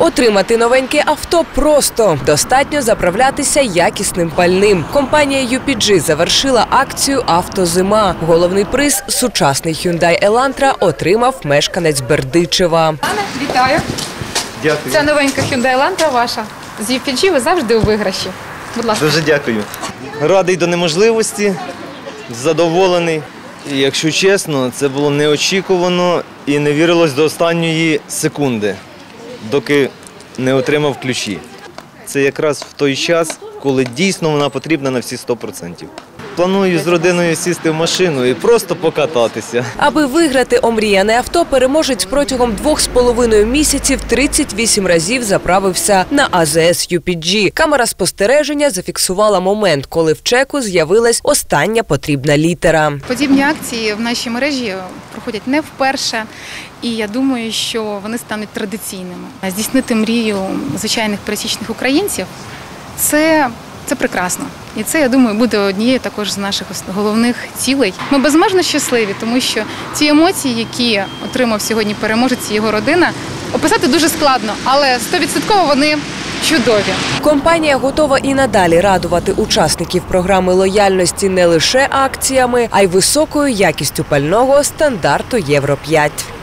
Отримати новеньке авто просто. Достатньо заправлятися якісним пальним. Компанія UPG завершила акцію «Автозима». Головний приз – сучасний Hyundai Elantra отримав мешканець Бердичева. Анна, вітаю. Дякую. Ця новенька Hyundai Elantra ваша. З UPG ви завжди у виграші. Будь ласка. Дуже дякую. Радий до неможливості, задоволений. І, якщо чесно, це було неочікувано і не вірилось до останньої секунди, доки не отримав ключі. Це якраз в той час, коли дійсно вона потрібна на всі 100%. Планую з родиною сісти в машину і просто покататися. Аби виграти омріяне авто, переможець протягом 2,5 місяців 38 разів заправився на АЗС UPG. Камера спостереження зафіксувала момент, коли в чеку з'явилась остання потрібна літера. Подібні акції в нашій мережі проходять не вперше. І я думаю, що вони стануть традиційними. Здійснити мрію звичайних пересічних українців – це прекрасно. І це, я думаю, буде однією також з наших головних цілей. Ми безмежно щасливі, тому що ці емоції, які отримав сьогодні переможець і його родина, описати дуже складно, але 100% вони чудові. Компанія готова і надалі радувати учасників програми лояльності не лише акціями, а й високою якістю пального стандарту Євро 5.